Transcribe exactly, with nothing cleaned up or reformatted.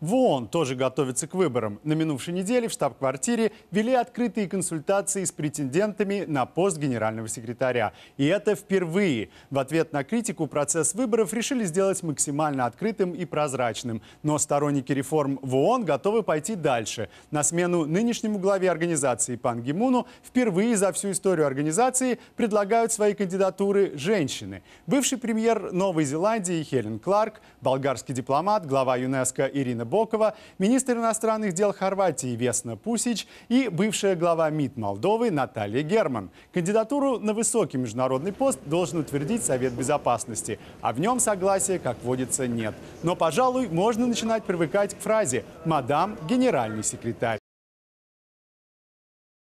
В ООН тоже готовится к выборам. На минувшей неделе в штаб-квартире вели открытые консультации с претендентами на пост генерального секретаря. И это впервые. В ответ на критику процесс выборов решили сделать максимально открытым и прозрачным. Но сторонники реформ в ООН готовы пойти дальше. На смену нынешнему главе организации Пан Ги Муну впервые за всю историю организации предлагают свои кандидатуры женщины. Бывший премьер Новой Зеландии Хелен Кларк, болгарский дипломат, глава ЮНЕСКО Ирина Бокова, министр иностранных дел Хорватии Весна Пусич и бывшая глава МИД Молдовы Наталья Герман. Кандидатуру на высокий международный пост должен утвердить Совет Безопасности, а в нем согласия, как водится, нет. Но, пожалуй, можно начинать привыкать к фразе «мадам генеральный секретарь».